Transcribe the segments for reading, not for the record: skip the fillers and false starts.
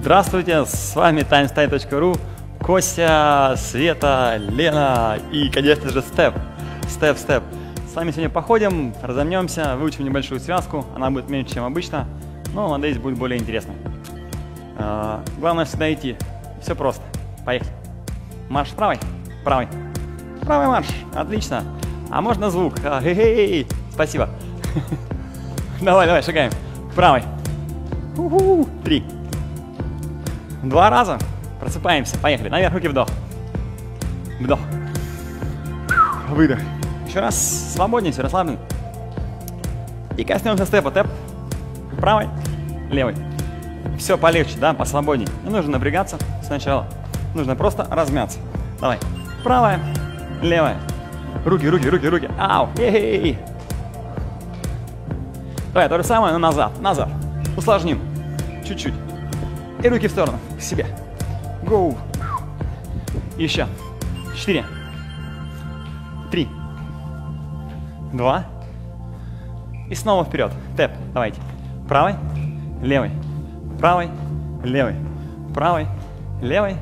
Здравствуйте, с вами TimeStudy.ru, Костя, Света, Лена и, конечно же, Степ. Степ. С вами сегодня походим, разомнемся, выучим небольшую связку, она будет меньше, чем обычно, но, надеюсь, будет более интересно. Главное всегда идти. Все просто. Поехали. Марш правой. Правой. Правый марш. Отлично. А можно звук? Эй-эй-эй. Спасибо. Давай, шагаем. Правой. Три. Два раза. Просыпаемся. Поехали. Наверх руки, вдох. Вдох. Выдох. Еще раз. Свободнее, все расслаблен. И коснемся степа. Тэп. Правой. Левой. Все полегче, да, посвободнее. Не нужно напрягаться сначала. Нужно просто размяться. Давай. Правая, левая. Руки. Ау. Эй-эй-эй. Давай, то же самое, но назад. Усложним. Чуть-чуть. И руки в сторону, к себе. Гоу. Еще. 4. 3. 2. И снова вперед. Тэп. Давайте. Правой, левой. Правой, левой, правой, левой.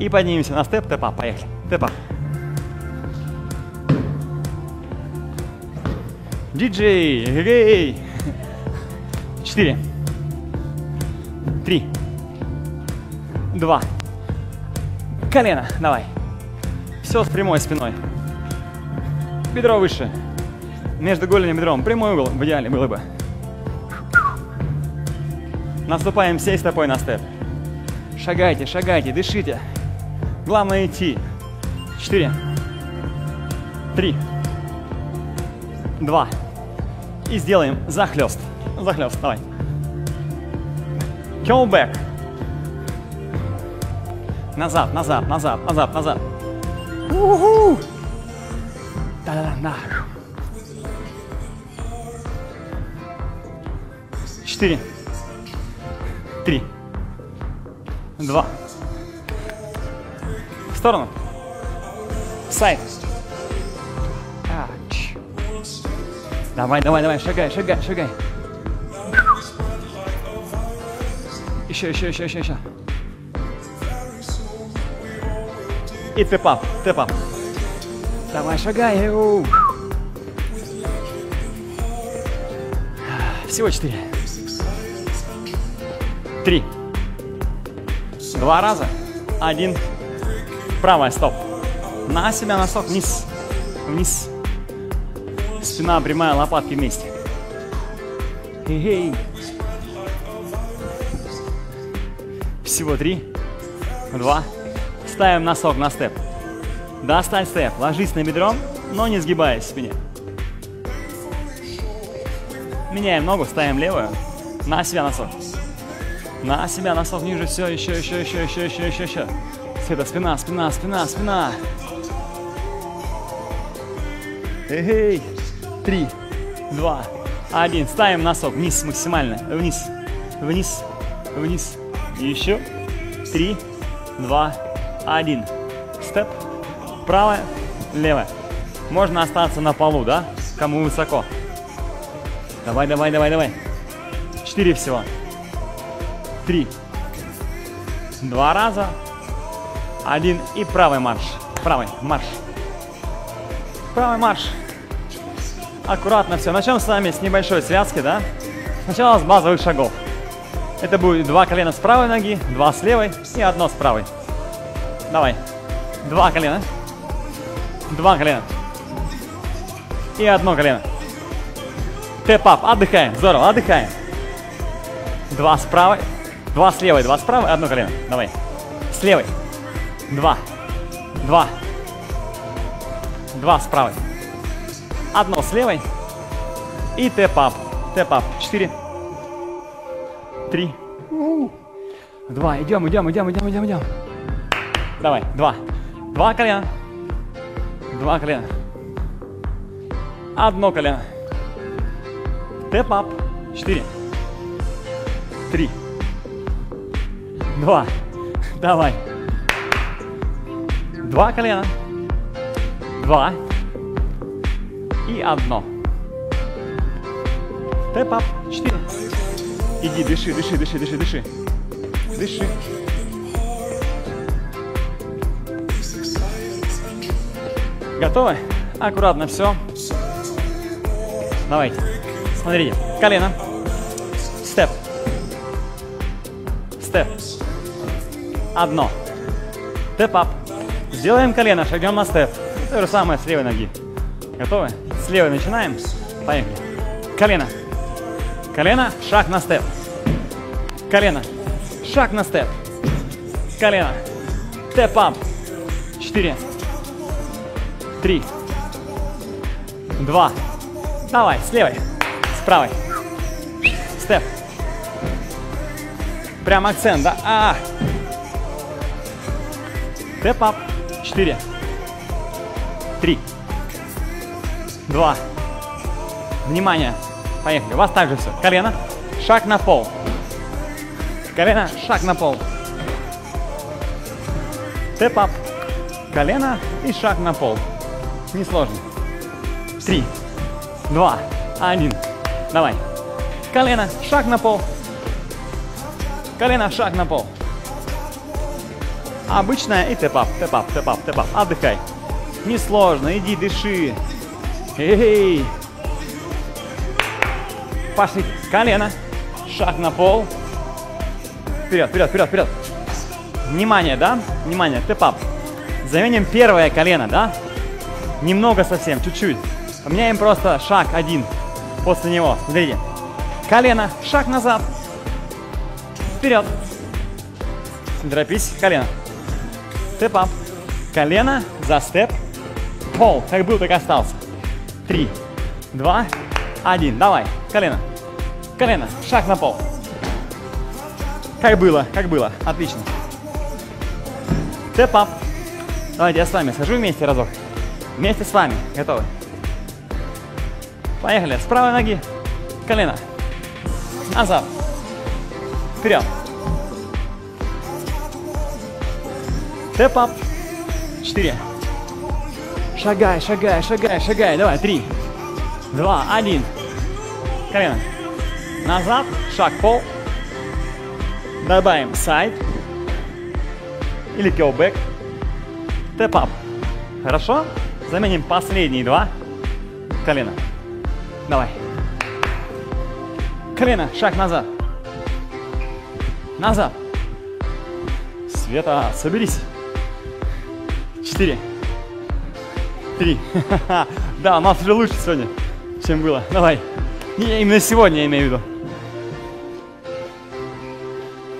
И поднимемся на степ, тэпа. Поехали. Тэпа. Диджей. Эй. 4. 3. 2. Колено. Давай. Все с прямой спиной. Бедро выше. Между голенем и бедром. Прямой угол в идеале было бы. Наступаем всей стопой на степ. Шагайте, дышите. Главное идти. 4. 3. 2. И сделаем захлест. Захлест, давай. Кёлбэк. Назад. У-ху! Да. 4. 3, 2, в сторону, сайд, давай, шагай, еще, и тэп-ап, давай, шагай, всего 4. 3. 2 раза. 1. Правая, стоп. На себя, носок, вниз. Спина прямая, лопатки вместе. Хе-хей. Всего 3. 2. Ставим носок на степ. Достань степ. Ложись на бедро, но не сгибаясь в спине. Меняем ногу, ставим левую. На себя, носок. На себя, носок ниже, все, еще. Света, спина. Эй, 3, 2, 1. Ставим носок вниз максимально. Вниз. Еще. 3, 2, 1. Степ. Правая, левая. Можно остаться на полу, да? Кому высоко. Давай. 4 всего. 3. 2 раза. 1. И правый марш. Правый марш. Аккуратно все. Начнем с вами с небольшой связки, да? Сначала с базовых шагов. Это будет 2 колена с правой ноги, 2 с левой и 1 с правой. Давай. 2 колена. 2 колена. И 1 колено. Тэп-ап. Отдыхаем. Здорово. Отдыхаем. 2 с правой. 2 с левой, 2 с правой, 1 колено. Давай. С левой. 2. 2. 2 с правой. 1 с левой. И тэп-ап. 4. 3. 2. Идем. Давай. 2. 2 колена. 2 колена. 1 колено. Тэп-ап. 4. 3. 2. Давай. 2 колена. 2. И 1. Тэп-ап. 4. Иди, дыши. Дыши. Готовы? Аккуратно все. Давайте. Смотрите. Колено. Степ. Степ. Одно. Степ-ап. Сделаем колено, шагнем на степ. То же самое с левой ноги. Готовы? С левой начинаем. Поехали. Колено. Колено. Шаг на степ. Колено. Шаг на степ. Колено. Степ-ап. 4. 3. 2. Давай, с левой. С правой. Степ. Прям акцент, да? Степ-ап. 4. 3. 2. Внимание. Поехали. У вас также все. Колено. Шаг на пол. Колено. Шаг на пол. Степ-ап. Колено и шаг на пол. Несложно. 3, 2, 1. Давай. Колено, шаг на пол. Колено, шаг на пол. Обычная и тэп-ап, тэп-ап, тэп-ап, тэп-ап. Отдыхай. Несложно. Иди, дыши. Эй. Пошли. Колено, шаг на пол. Вперед, вперед, вперед, вперед. Внимание, да? Внимание, тэп-ап. Заменим первое колено, да? Немного совсем, чуть-чуть. Поменяем просто шаг один после него. Смотрите. Колено, шаг назад. Вперед. Не торопись, колено. Степ-ап. Колено, за степ. Пол, как был, так остался. 3, 2, 1. Давай, колено. Колено, шаг на пол. Как было, как было. Отлично. Степ-ап. Давайте я с вами схожу вместе разок. Вместе с вами. Готовы? Поехали. С правой ноги. Колено. Назад. Вперед. Степ-ап. 4. Шагай, шагай, шагай, шагай. Давай. 3, 2, 1. Колено. Назад. Шаг пол. Добавим сайд. Или кёбэк. Степ-ап. Хорошо? Заменим последние два. Колено. Давай. Колено. Шаг назад. Назад. Света, соберись. 4. 3. Да, у нас уже лучше сегодня, чем было. Давай. Не, именно сегодня я имею в виду.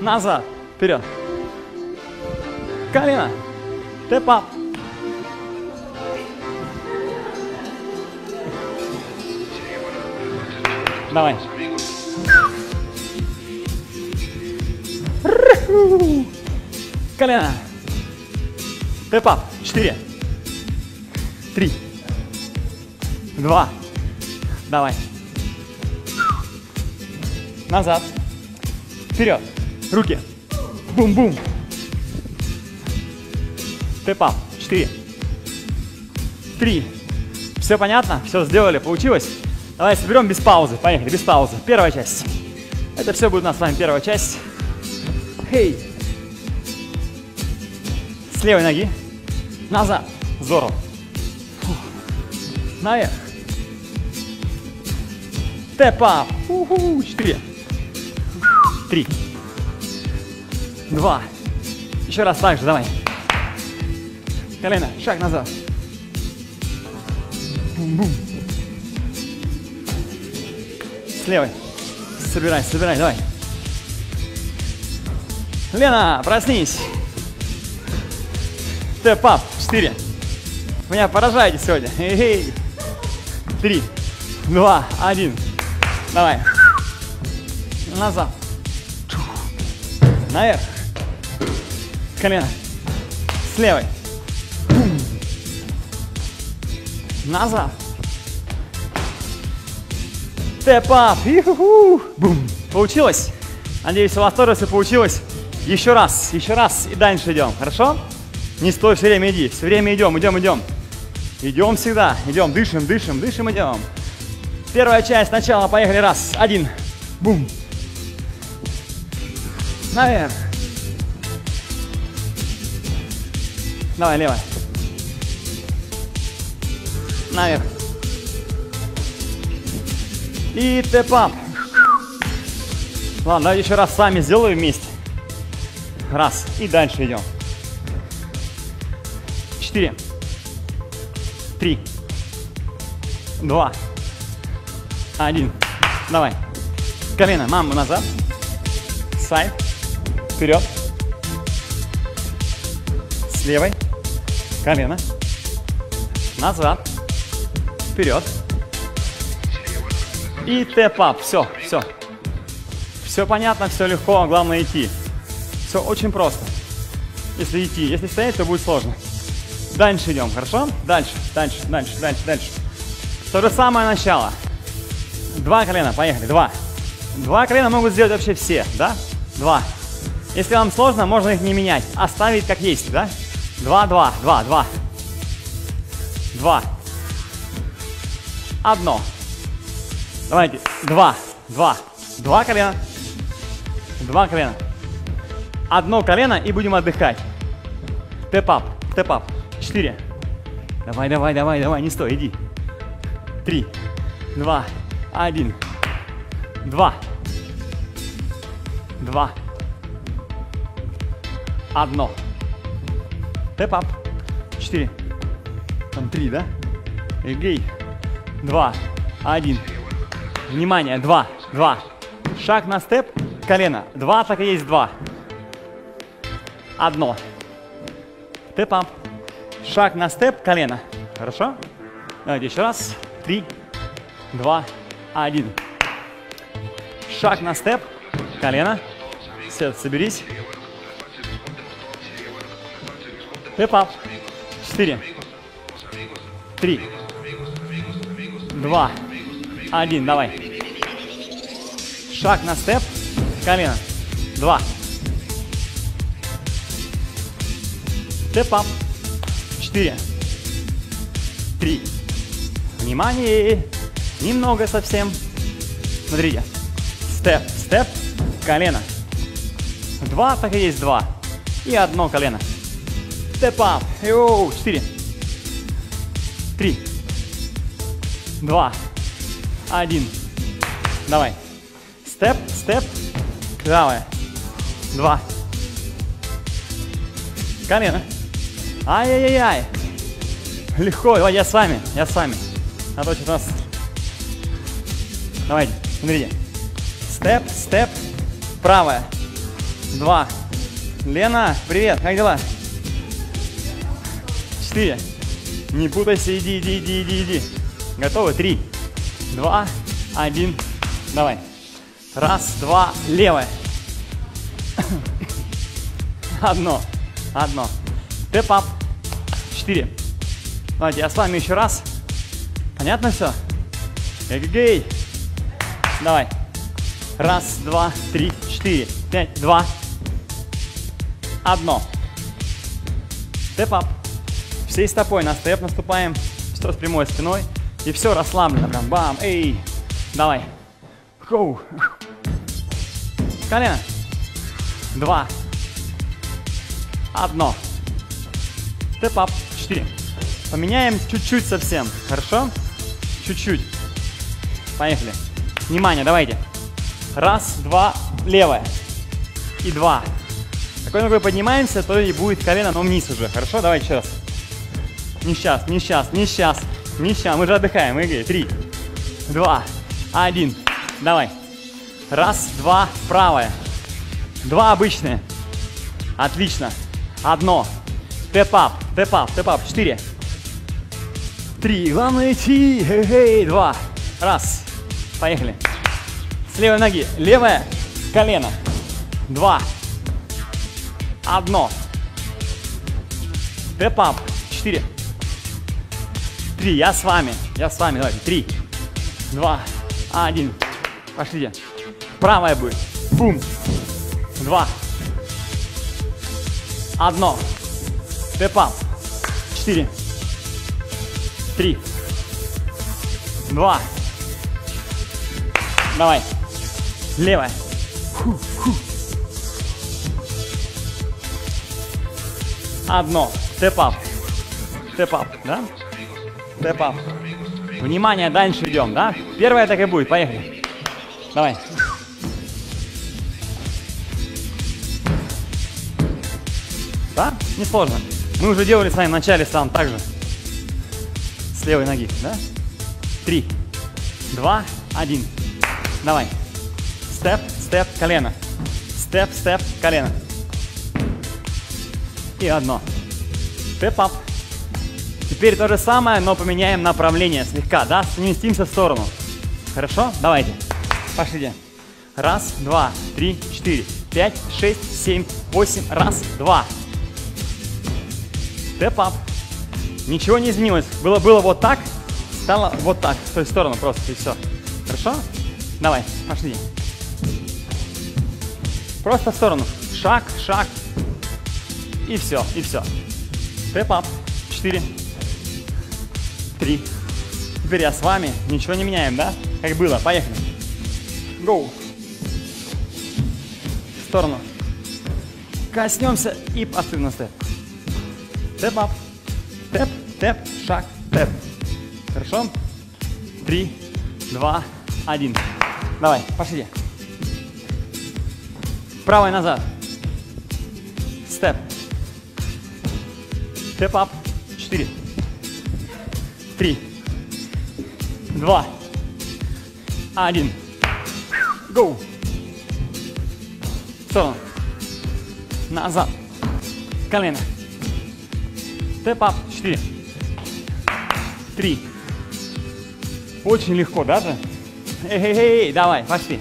Назад. Вперед. Колено. Степ-ап. Давай. Колено. Степ-ап. 4. 3. 2. Давай. Назад. Вперед. Руки. Бум-бум. Степ-ап. 4. 3. Все понятно? Все сделали? Получилось? Давай соберем без паузы. Поехали, без паузы. Первая часть. Это все будет у нас с вами первая часть. Хей. С левой ноги. Назад. Здорово. Фух. Наверх. Степ-ап. 4. 3. 2. Еще раз так же, давай. Колено, шаг назад. Бум-бум. Левой. Собирай, собирай, давай. Лена, проснись. Степ-ап. 4. Меня поражаете сегодня. 3, 2, 1. Давай. Назад. Наверх. Колено. С левой. Назад. Степ-ап. Бум. Получилось? Надеюсь, у вас тоже все получилось. Еще раз и дальше идем. Хорошо? Не стой, все время иди. Все время идем, идем, идем. Идем всегда. Идем, дышим, дышим, дышим, идем. Первая часть, начало, поехали. 1. Бум. Наверх. Давай, левая. Наверх. И тэп-ап. Ладно, давайте еще раз сами сделаем вместе. Раз. И дальше идем. 4, 3, 2, 1. Давай. Колено, маму назад. Сайд. Вперед. С левой. Колено. Назад. Вперед. И тэп-ап. Все, все. Все понятно, все легко, главное идти. Все очень просто. Если идти, если стоять, то будет сложно. Дальше идем, хорошо? Дальше, дальше, дальше, дальше, дальше. То же самое начало. Два колена, поехали, два. Два колена могут сделать вообще все, да? Два. Если вам сложно, можно их не менять, оставить как есть, да? Два, два, два, два. Два. Одно. Давайте, два, два, два колена. Два колена. Одно колено и будем отдыхать. Тэп-ап, тэп-ап. 4. Давай, давай, давай, давай, не стой, иди. 3, 2, 1. 2. 2. 1. Тэп-ап. 4. Там 3, да? Эгей. 2, 1. Внимание, 2, 2. Шаг на степ, колено. 2, так и есть 2. 1. Тэп-ап. Шаг на степ, колено. Хорошо? Давайте еще раз. 3, 2, 1. Шаг на степ, колено. Свет, соберись. Тэп-ап. 4, 3, 2, 1. Давай. Шаг на степ, колено. 2. Тэп-ап. 4, 3. Внимание! Немного совсем. Смотрите. Степ, степ, колено. 2, так и есть 2. И 1 колено. Степ-ап. 4, 3, 2, 1. Давай. Степ, степ, правая. 2. Колено. Ай-яй-яй-яй. Легко, давай, я с вами, я с вами. А то что-то у нас... Давайте, смотрите. Степ, степ, правая. 2. Лена, привет, как дела? 4. Не путайся, иди, иди, иди, иди, иди. Готовы? 3, 2, 1. Давай. 1, 2, левая. 1, 1. Тэп-ап. 4. Давайте, я с вами еще раз. Понятно все? Эгегей. Давай. 1, 2, 3, 4, 5, 2. 1. Тэп-ап. Всей стопой на степ наступаем. Все с прямой спиной. И все расслаблено. Прям бам. Эй. Давай. Гоу. Колено. 2. 1. Тэп-ап. 4. Поменяем чуть-чуть совсем. Хорошо? Чуть-чуть. Поехали. Внимание, давайте. 1, 2, левая. И 2. Какой ногой поднимаемся, то и будет колено, но вниз уже. Хорошо? Давай еще раз. Не сейчас, не сейчас, не сейчас, не сейчас. Мы же отдыхаем. 3, 2, 1. Давай. 1, 2, правая. 2 обычные. Отлично. 1. Тэп-ап, тэп-ап, тэп-ап. 4. 3. Главное идти. Хе-хей. 2. 1. Поехали. С левой ноги. Левое колено. 2. 1. Тэп-ап. 4. 3. Я с вами. Я с вами. Давайте. 3, 2, 1. Пошлите. Правая будет. Бум. 2. 1. Тэп-ап. 4. 3, 2. Давай. Левая. Ху-ху. одно. Степ-ап. Степ-ап, да? Степ-ап. Внимание, дальше идем, да? Первое так и будет, поехали. Давай. Да? Несложно. Мы уже делали с вами в начале сам так же. С левой ноги, да? 3, 2, 1. Давай. Степ, степ, колено. Степ, степ, колено. И одно. Степ-ап. Теперь то же самое, но поменяем направление слегка, да? Сместимся в сторону. Хорошо? Давайте. Пошлите. 1, 2, 3, 4, 5, 6, 7, 8. 1, 2. Степ-ап. Ничего не изменилось. Было вот так, стало вот так. В ту сторону просто, и все. Хорошо? Давай, пошли. Просто в сторону. Шаг, шаг. И все, и все. Степ-ап. 4, 3. Теперь я с вами. Ничего не меняем, да? Как было. Поехали. Гоу. В сторону. Коснемся и отсюда на степ. Степ-ап. Тэп, тэп, шаг, тэп. Хорошо? 3, 2, 1. Давай, пошли. Правой назад. Степ. Степ-ап. 4, 3, 2, 1. Гоу. Сторону. Назад. Колено. Степ-ап. 4, 3. Очень легко, да же? Эй, давай, пошли.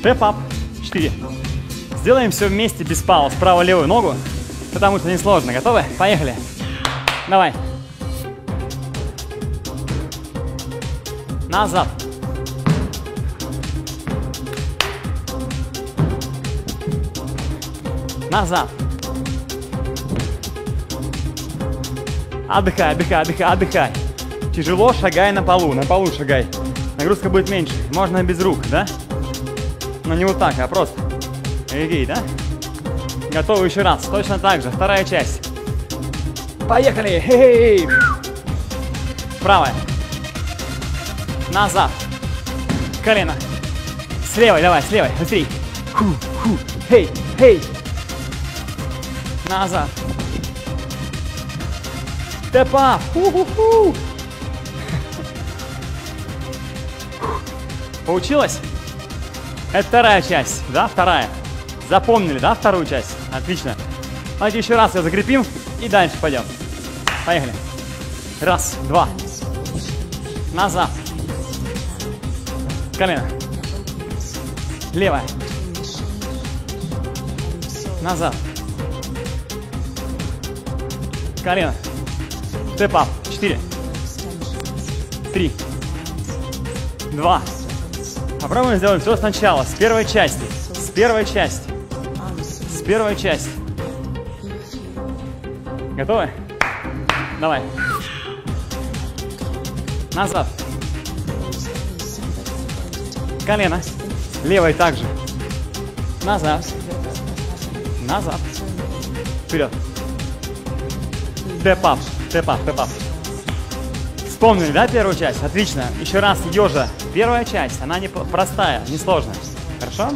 Степ-ап. 4. Сделаем все вместе без пауз. Правую, левую ногу, потому что несложно. Готовы? Поехали. Давай. Назад. Назад. Отдыхай, отдыхай, отдыхай, отдыхай. Тяжело, шагай на полу шагай. Нагрузка будет меньше. Можно без рук, да? Но не вот так, а просто. Эгей, да? Готовы еще раз. Точно так же. Вторая часть. Поехали. Хе-хе-хе. Правая. Назад. Колено. С левой, давай, с левой. Быстрей. Ху-ху. Хей, хей. Назад. Степ-ап. Ху-ху-ху. Получилось? Это вторая часть, да? Вторая. Запомнили, да, вторую часть? Отлично. Давайте еще раз ее закрепим и дальше пойдем. Поехали. 1, 2. Назад. Колено. Левая. Назад. Колено. Степ-ап. 4, 3, 2. Попробуем сделать все сначала, с первой части. С первой части. С первой части. Готовы? Давай. Назад. Колено. Левой также. Назад. Назад. Вперед. Степ-ап. Степ-ап. Степ-ап. Вспомнили, да, первую часть? Отлично. Еще раз ежа. Первая часть, она не простая, несложная. Хорошо?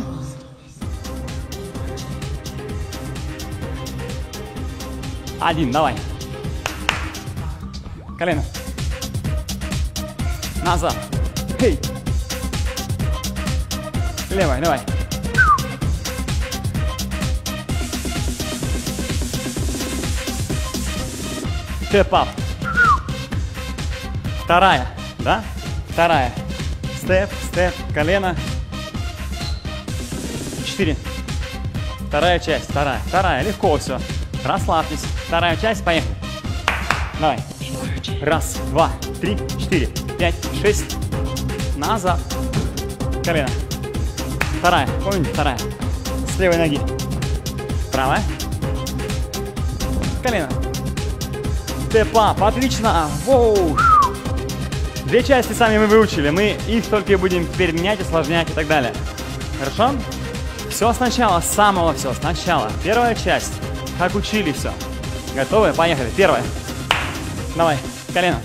Один, давай. Колено. Назад. Хей. Левая, давай. Степ-ап. Вторая, да? Вторая. Степ, степ, колено. 4. Вторая часть, вторая, вторая. Легко все. Расслабьтесь. Вторая часть, поехали. Давай. 1, 2, 3, 4, 5, 6. Назад. Колено. Вторая, помните, вторая. С левой ноги. Правая. Колено. Степ-ап, отлично. Воу. Две части сами мы выучили, мы их только и будем теперь менять, усложнять и так далее. Хорошо? Все сначала, с самого все сначала. Первая часть, как учили все. Готовы? Поехали. Первое. Давай, колено.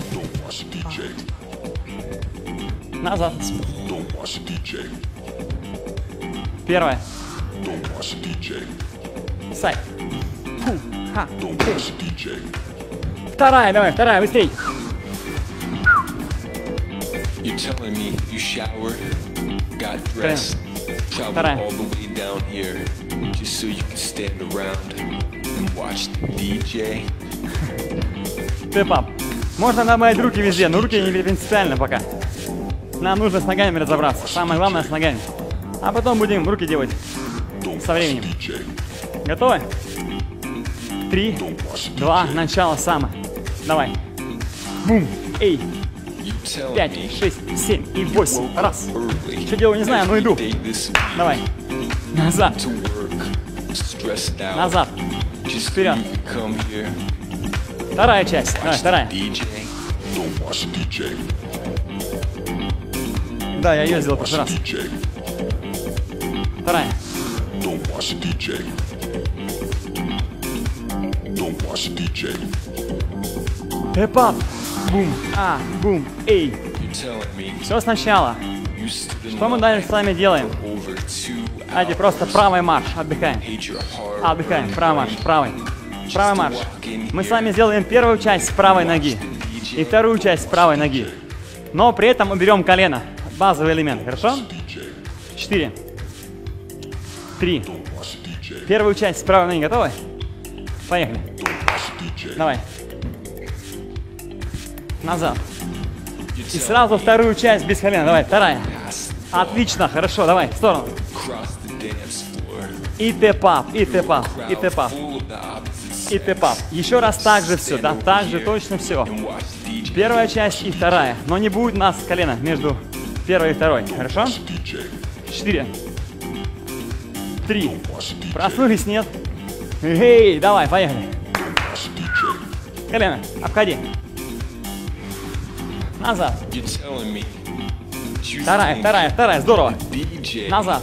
Назад. Первое. Сай. Ха. Вторая, давай, вторая, быстрей. You're telling me you showered, got dressed, traveled all the way down here just so you can stand around and watch the DJ. Step up. Можно добавить руки везде, но руки не принципиально пока. Нам нужно с ногами разобраться. Самое главное с ногами. А потом будем руки делать со временем. Готовы? 3, 2, начало самое. Давай. Бум. Эй. 5, 6, 7 и 8. Раз. Что делаю, не знаю, но иду. Давай. Назад. Назад. Вперед. Вторая часть. Давай, вторая. Да, я ее сделал в прошлый раз. Вторая. Тэп-ап. Бум, а, бум, эй. Все сначала. Что мы дальше с вами делаем? Давайте просто правый марш, отдыхаем. Отдыхаем, правый марш, правый. Правый марш. Мы с вами сделаем первую часть с правой ноги и вторую часть с правой ноги. Но при этом уберем колено, базовый элемент, хорошо? 4, 3. Первую часть с правой ноги готовы? Поехали. Давай. Назад. И сразу вторую часть без колена. Давай, вторая. Отлично, хорошо, давай, в сторону. И тэп-ап, и тэп-ап, и тэп-ап. И тэп-ап. Еще раз так же все, да, так же точно все. Первая часть и вторая. Но не будет у нас колена между первой и второй, хорошо? 4, 3. Проснулись, нет? Эй, давай, поехали. Колено, обходи. Назад. Вторая, вторая, вторая. Здорово. Назад.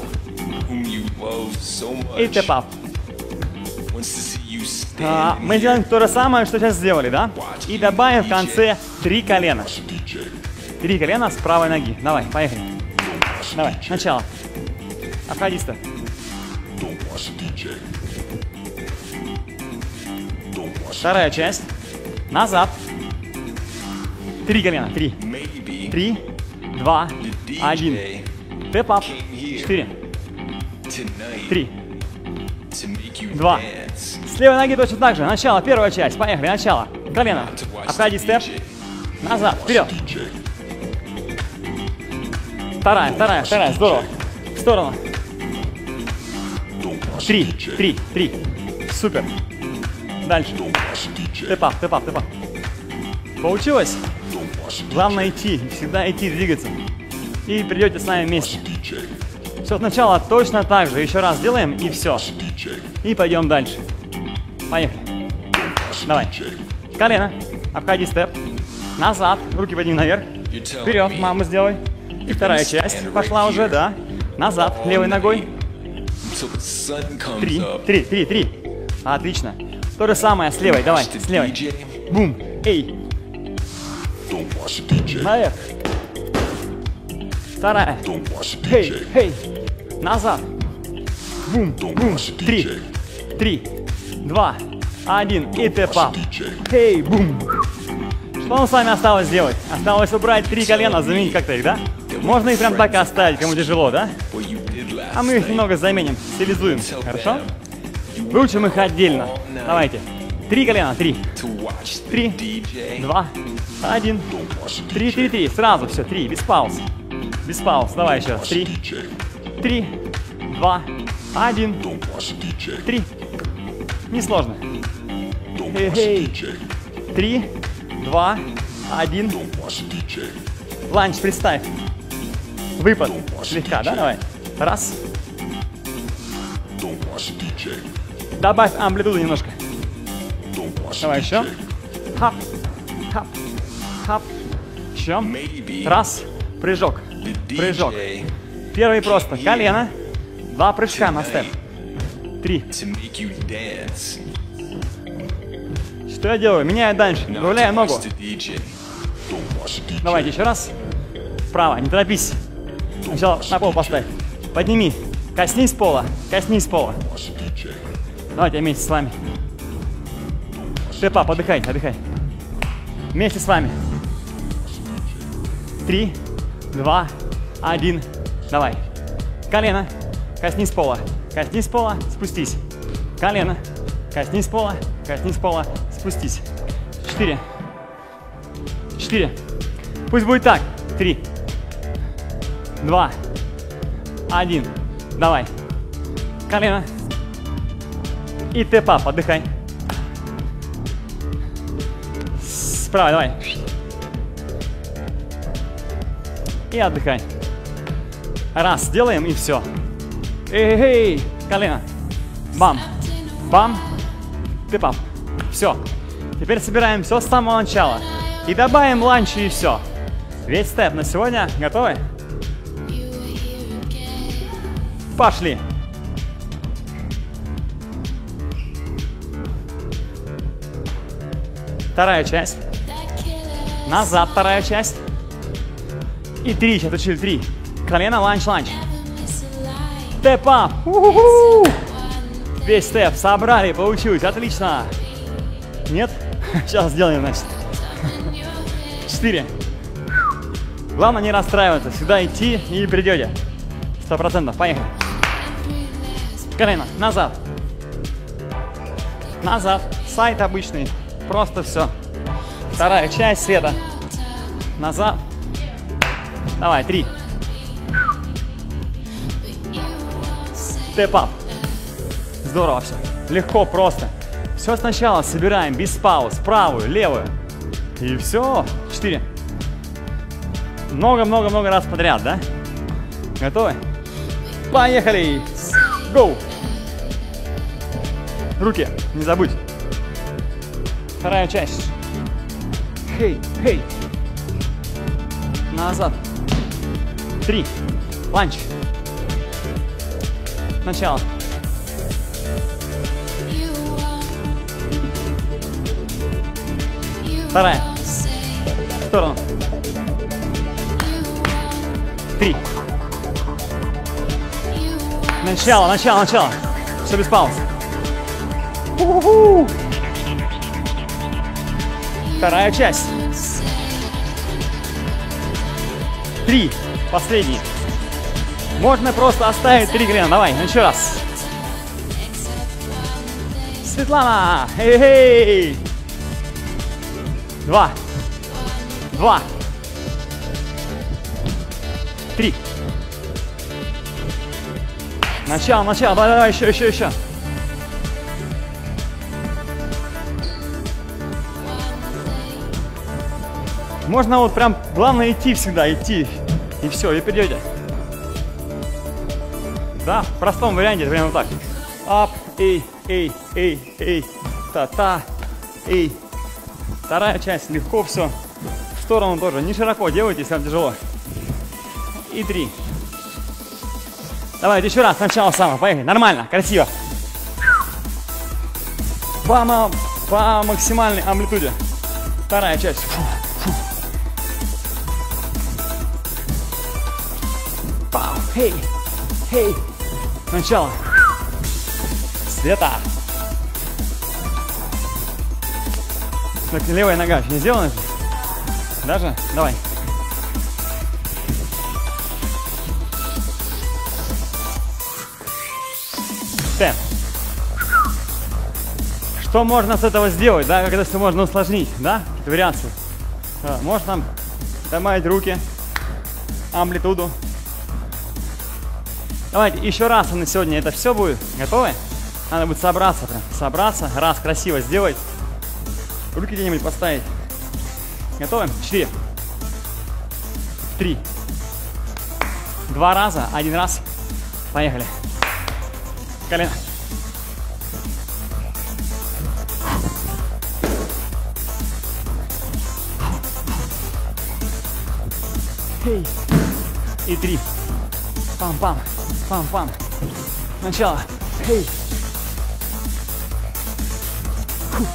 И тэп-ап. Мы делаем то же самое, что сейчас сделали, да? И добавим в конце 3 колена. 3 колена с правой ноги. Давай, поехали. Давай, начало. Обходи-то. Вторая часть. Назад. 3 колена. 3, 2, 1. Тэп-ап. 4, 3, 2. С левой ноги точно так же. Начало, первая часть. Поехали, начало. Колено. Обходи степ. Назад, вперед. Вторая, вторая, вторая. Здорово. В сторону. 3, 3, 3. Супер. Дальше. Тэп-ап, тэп-ап, тэп-ап. Получилось? Главное идти, всегда идти, двигаться. И придете с нами вместе. Все сначала точно так же. Еще раз делаем и все. И пойдем дальше. Поехали. Давай. Колено. Обходи степ. Назад. Руки подними наверх. Вперед, маму сделай. И вторая часть пошла уже, да. Назад. Левой ногой. 3, 3, 3, 3. Отлично. То же самое с левой. Давай, с левой. Бум. Эй. Наверх. Вторая. Эй, эй. Назад. Бум, бум. 3, 3, 2, 1. И тэп-ап. Эй, бум. Что нам с вами осталось сделать? Осталось убрать 3 колена, заменить как-то их, да? Можно их прям так и оставить, кому тяжело, да? А мы их немного заменим, стилизуем, хорошо? Выучим их отдельно. Давайте. 3 колена, 3, 3, 2, 1, 3, 3, 3, сразу все, 3, без пауз, без пауз, давай еще раз, 3, 3, 2, 1, 3, несложно, 3, 2, 1, ланч представь, выпад, слегка, да, давай, раз, добавь амплитуду немножко. Давай еще. Хап, хап, хап. Еще. Раз. Прыжок. Прыжок. Первый просто. Колено. Два прыжка на степ. Три. Что я делаю? Меняю дальше. Направляю ногу. Давайте еще раз. Вправо. Не торопись. Сначала на пол поставь. Подними. Коснись пола. Коснись пола. Давайте вместе с вами. Степ-ап, отдыхай, отдыхай. Вместе с вами. 3, 2, 1. Давай. Колено. Коснись пола. Коснись пола. Спустись. Колено. Коснись пола. Коснись пола. Спустись. 4. 4. Пусть будет так. 3, 2, 1. Давай. Колено. И тэп-ап. Отдыхай. Справа, давай. И отдыхай. Раз, делаем и все. Эй, колено. Бам. Бам. Тэп-ап. Все. Теперь собираем все с самого начала. И добавим ланчи и все. Весь степ на сегодня. Готовы? Пошли. Вторая часть. Назад, вторая часть. И 3, сейчас учили 3. Колено, ланч, ланч. Тэп-ап. Весь степ собрали, получилось. Отлично. Нет? Сейчас сделаем, значит. 4. Главное не расстраиваться. Сюда идти и придете. 100%. Поехали. Колено, назад. Назад. Сайт обычный. Просто все. Вторая часть, Света. Назад. Давай, 3. Степ-ап. Здорово все. Легко, просто. Все сначала собираем без пауз. Правую, левую. И все. 4. Много-много-много раз подряд, да? Готовы? Поехали. Гоу. Руки, не забудь. Вторая часть. Хей, хей. Назад. 3. Ланч. Начало. Вторая. В сторону. 3. Начало, начало, начало. Все без пауз. У-ху-ху. Вторая часть. 3. Последний. Можно просто оставить 3 колена. Давай, еще раз. Светлана. Эй-эй. 2. 2. 3. Начало, начало. Давай, давай, еще, еще, еще. Можно вот прям, главное идти всегда, идти, и все, и придете. Да, в простом варианте, прямо вот так. Ап, эй, эй, эй, эй, та-та, эй. Вторая часть, легко все. В сторону тоже, не широко делайте, если вам тяжело. И 3. Давайте еще раз, сначала самое, поехали, нормально, красиво. По максимальной амплитуде. Вторая часть. Хей, хей. Начало. Света. Так, левая нога не сделана? Даже? Давай. Степ. Что можно с этого сделать, да? Как это все можно усложнить, да? Какие-то вариации. Можно добавить руки, амплитуду. Давайте еще раз на сегодня это все будет. Готовы? Надо будет собраться прям. Собраться. Раз, красиво сделать. Руки где-нибудь поставить. Готовы? 4. 3. 2 раза. 1 раз. Поехали. Колено. Эй. И три. Пам-пам. Пам-пам. Начало. Эй. Фу.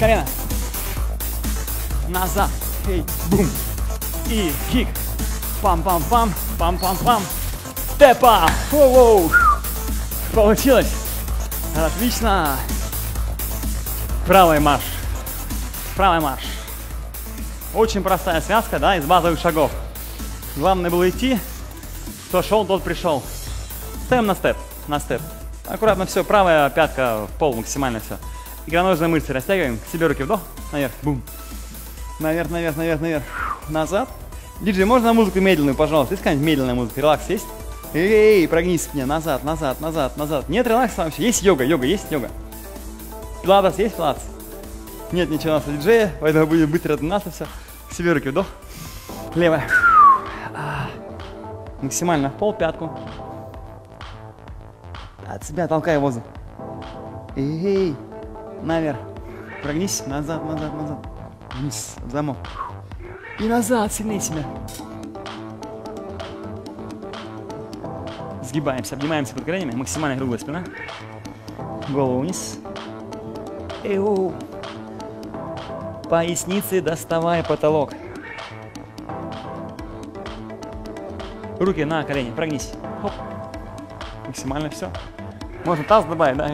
Колено. Назад. Эй. Бум. И кик. Пам-пам-пам. Пам-пам-пам. Тепа. Воу-воу. Получилось. Отлично. Правый марш. Правый марш. Очень простая связка, да, из базовых шагов. Главное было идти, кто шел, тот пришел. Ставим на степ, на степ. Аккуратно все, правая пятка в пол, максимально все. Икроножные мышцы растягиваем, к себе руки вдох, наверх, бум. Наверх, наверх, наверх, наверх, назад. Диджей, можно музыку медленную, пожалуйста? Есть какая-нибудь медленная музыка? Релакс есть? Эй, прогнись мне, назад, назад, назад, назад. Нет релакса вообще? Есть йога, йога, есть йога? Пилатес есть, пилатес? Нет ничего у нас у диджея, поэтому будет быстро от нас и все. К себе руки вдох. Левая. Максимально в пол, пятку. От себя толкай воздух. Эй, наверх. Прогнись, назад, назад, назад. Вниз, в замок. И назад, сильнее себя. Сгибаемся, обнимаемся под коленями. Максимально круглая спина. Голову вниз. Эй, оу. Поясницы доставая потолок. Руки на колени, прогнись. Хоп. Максимально все. Можно таз добавить, да?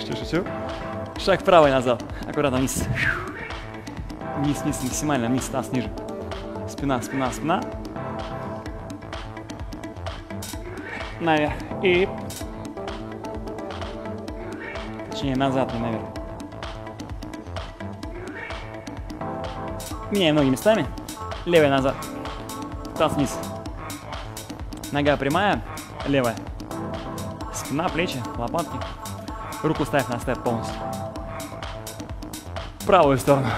Шучу-шучу. Шаг вправо и назад. Аккуратно вниз. Вниз, вниз, максимально вниз, таз ниже. Спина, спина, спина. Наверх. И... Точнее, назад и наверх. Меняем ноги местами. Левая назад. Таз вниз. Нога прямая, левая. Спина, плечи, лопатки. Руку ставь на степ полностью. Правую сторону.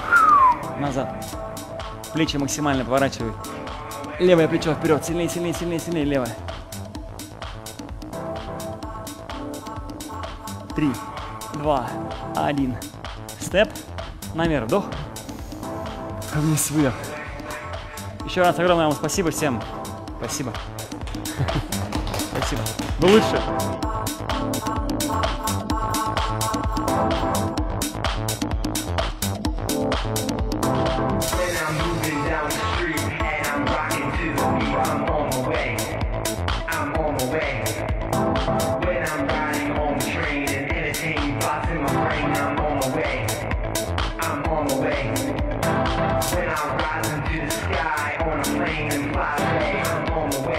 Назад. Плечи максимально поворачивай. Левое плечо вперед. Сильнее, сильнее, сильнее, сильнее. Левое. Три, два, один. Степ. Наверх. Вдох. Вниз, выдох. Еще раз огромное вам спасибо всем. Спасибо. Спасибо. Вы лучше. When I'm rising to the sky on a plane and fly away, I'm on the way.